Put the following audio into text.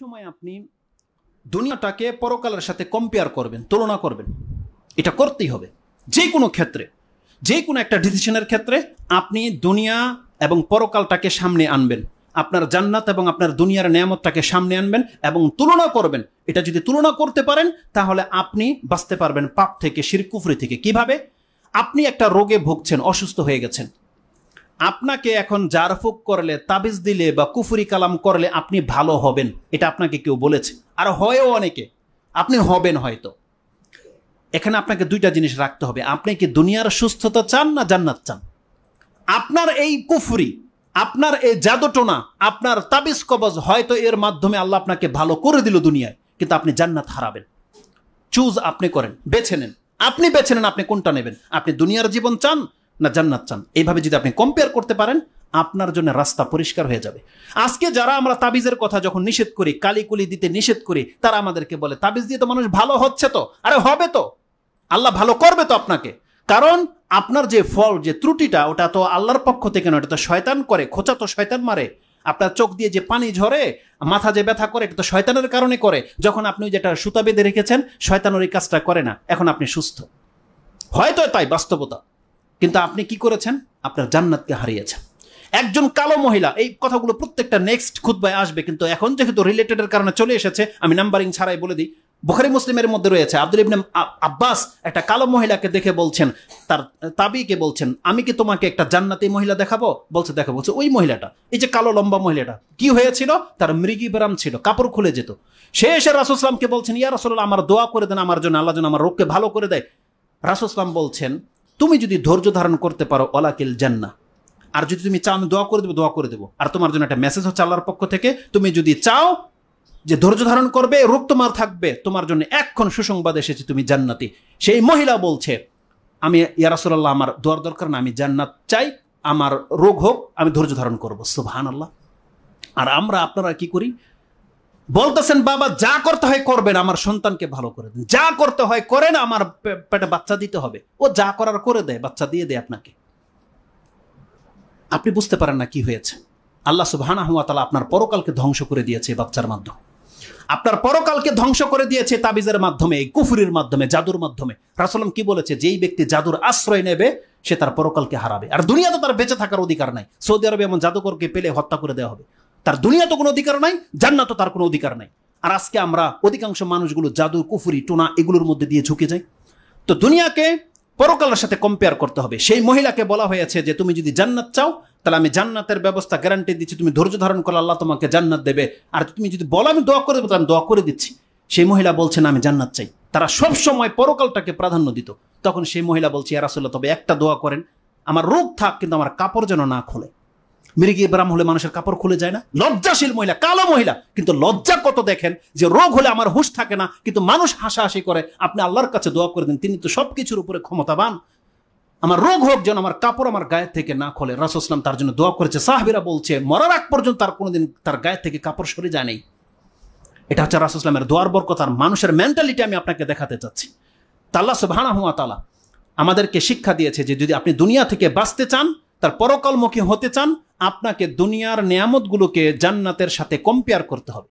समय अपनी दुनियाटाके परकालेर साथे कम्पेयर करबेन, तुलना करबेन, एटा करतेई होबे। जे कोनो क्षेत्रे, जे कोनो एकटा डिसिशनेर क्षेत्रे आपनि दुनिया एबं परकालटाके सामने आनबेन, आपनार जान्नात एबं आपनार दुनियार नेयामतटाके सामने आनबेन एबं तुलना करबेन। एटा जोदि तुलना करते पारेन ताहले आपनि बाँचते पारबेन पाप थेके, शिरक कुफरी थेके। किभाबे? আপনি একটা রোগে ভুগছেন, অসুস্থ হয়ে গেছেন, আপনাকে এখন জারফুক করলে, তাবিজ দিলে বা কুফরি কালাম করলে আপনি ভালো হবেন, এটা আপনাকে কেউ বলেছে? আর হয়ও অনেকে, আপনি হবেন হয়তো। এখানে আপনাকে দুইটা জিনিস রাখতে হবে, আপনি কি দুনিয়ার সুস্থতা চান না জান্নাত চান? আপনার এই কুফরি, আপনার এই জাদুটোনা, আপনার তাবিজ কবজ, হয়তো এর মাধ্যমে আল্লাহ আপনাকে ভালো করে দিল দুনিয়ায়, কিন্তু আপনি জান্নাত হারাবেন। চুজ আপনি করেন, বেছে নেন, আপনি বেছে নেন আপনি কোনটা নেবেন, আপনি দুনিয়ার জীবন চান না জান্নাত চান। এইভাবে যদি আপনি কম্পেয়ার করতে পারেন আপনার জন্য রাস্তা পরিষ্কার হয়ে যাবে। আজকে যারা আমরা তাবিজের কথা যখন নিষেধ করি, কালিকুলি দিতে নিষেধ করি, তারা আমাদেরকে বলে তাবিজ দিয়ে তো মানুষ ভালো হচ্ছে তো। আরে হবে তো, আল্লাহ ভালো করবে তো আপনাকে, কারণ আপনার যে ফল, যে ত্রুটিটা, ওটা তো আল্লাহর পক্ষ থেকে না, ওটা তো শয়তান করে, খোঁচা তো শয়তান মারে। আপনার চোখ দিয়ে যে পানি ঝরে, মাথা যে ব্যথা করে, এটা তো শয়তানের কারণে করে। যখন আপনি যেটা সুতা বেঁধে রেখেছেন শয়তানের এই কাজটা করে না, এখন আপনি সুস্থ, হয়তো তাই বাস্তবতা, কিন্তু আপনি কি করেছেন? আপনার জান্নাতকে হারিয়েছেন। একজন কালো মহিলা, এই কথাগুলো প্রত্যেকটা নেক্সট খুতবায় আসবে, কিন্তু এখন যেহেতু রিলেটেডের কারণে চলে এসেছে আমি নাম্বারিং ছাড়াই বলে দিই। বুখারী মুসলিমের মধ্যে রয়েছে, আব্দুল ইবনে আব্বাস একটা কালো মহিলাকে দেখে বলছেন, তার তাবিকে বলছেন, আমি কি তোমাকে একটা জান্নাতি মহিলা দেখাবো? বলছে দেখাবো। বলছে ওই মহিলাটা, এই যে কালো লম্বা মহিলাটা, কি হয়েছিল? তার মৃগী ব্যারাম ছিল, কাপড় খুলে যেত। সে এসে রাসূল সাল্লাল্লাহু আলাইহি ওয়াসাল্লামকে বলছেন, ইয়া রাসূলুল্লাহ আমার দোয়া করে দেন আমার জন্য, আল্লাহ যেন আমার রোগকে ভালো করে দেয়। রাসূল সাল্লাল্লাহু আলাইহি ওয়াসাল্লাম বলছেন, তুমি যদি ধৈর্য ধারণ করতে পারো ওয়ালাকিল জান্নাহ, আর যদি তুমি চাও আমি দোয়া করে দেবো, দোয়া করে দেবো। আর তোমার জন্য একটা মেসেজ হচ্ছে আল্লাহর পক্ষ থেকে, তুমি যদি চাও যে ধৈর্য ধারণ করবে, রোগ তোমার থাকবে, তোমার জন্য এখন সুসংবাদ এসেছে, তুমি জান্নাতি। সেই মহিলা বলছে, আমি ইয়া রাসূলুল্লাহ আমার দোয়ার দরকার না, আমি জান্নাত চাই, আমার রোগ হোক, আমি ধৈর্য ধারণ করবো। সুবহানাল্লাহ। আর আমরা আপনারা কি করি? বলতেছেন বাবা যা করতে হয় করবেন, আমার সন্তানকে ভালো করে দেন, যা করতে হয় করেন, আমার পেটে বাচ্চা দিতে হবে, ও যা করার করে দেয়, বাচ্চা দিয়ে দেয় আপনাকে। আপনি বুঝতে পারেন না কি হয়েছে। আল্লাহ সুবহানাহু ওয়া তাআলা আপনার পরকালকে ধ্বংস করে দিয়েছে বাচ্চার মাধ্যমে, আপনার পরকালকে ধ্বংস করে দিয়েছে তাবিজের মাধ্যমে, এই কুফরির মাধ্যমে, জাদুর মাধ্যমে। রাসূলুল্লাহ কি বলেছে? যেই ব্যক্তি জাদুর আশ্রয় নেবে সে তার পরকালকে হারাবে। আর দুনিয়াতে তার বেঁচে থাকার অধিকার নাই। সৌদি আরবে এমন জাদুকরকে পেলে হত্যা করে দেওয়া হবে। তার দুনিয়া তো কোনো অধিকার নাই, জান্নাত তো তার কোনো অধিকার নাই। আর আজকে আমরা অধিকাংশ মানুষগুলো জাদু, কুফরি, টোনা এগুলোর মধ্যে দিয়ে ঝুঁকে যায়। তো দুনিয়াকে পরকালের সাথে কম্পেয়ার করতে হবে। সেই মহিলাকে বলা হয়েছে যে তুমি যদি জান্নাত চাও তাহলে আমি জান্নাতের ব্যবস্থা গ্যারান্টি দিচ্ছি, তুমি ধৈর্য ধারণ করলে আল্লাহ তোমাকে জান্নাত দেবে। আর তুমি যদি বলো আমি দোয়া করে দেবো, আমি দোয়া করে দিচ্ছি। সেই মহিলা বলছে না আমি জান্নাত চাই। তারা সবসময় পরকালটাকে প্রাধান্য দিত। তখন সেই মহিলা বলছে, ইয়া রাসূলুল্লাহ তবে একটা দোয়া করেন, আমার রোগ থাক কিন্তু আমার কাপড় যেন না খোলে। মির্গি ইব্রাহিম হলে মানুষের কাপড় খুলে যায় না? লজ্জাশীল মহিলা, কালো মহিলা, কিন্তু লজ্জা কত দেখেন, যে রোগ হলে আমার হুঁশ থাকে না, কিন্তু মানুষ হাসাহাসি করে। আপনি আল্লাহর কাছে দোয়া করে দিন, তিনি তো সব কিছুর উপরে ক্ষমতাবান, আমার রোগ হোক যেন আমার কাপড় আমার গায়ে থেকে না খোলে। রাসূল সাল্লাল্লাহু আলাইহি ওয়াসাল্লাম তার জন্য দোয়া করেছে। সাহাবীরা বলছে মরার আগ পর্যন্ত তার কোনোদিন তার গায়ে থেকে কাপড় সরে যায় নাই। এটা হচ্ছে রাসূল সাল্লাল্লাহু আলাইহি ওয়াসাল্লামের দোয়ার বরকত। আর মানুষের মেন্টালিটি আমি আপনাকে দেখাতে চাচ্ছি। আল্লাহ সুবহানাহু ওয়া তাআলা আমাদেরকে শিক্ষা দিয়েছে যে যদি আপনি দুনিয়া থেকে বাঁচতে চান, তার পরকালমুখী হতে চান, আপনাকে দুনিয়ার নিয়ামতগুলোকে জান্নাতের সাথে কম্পেয়ার করতে হবে।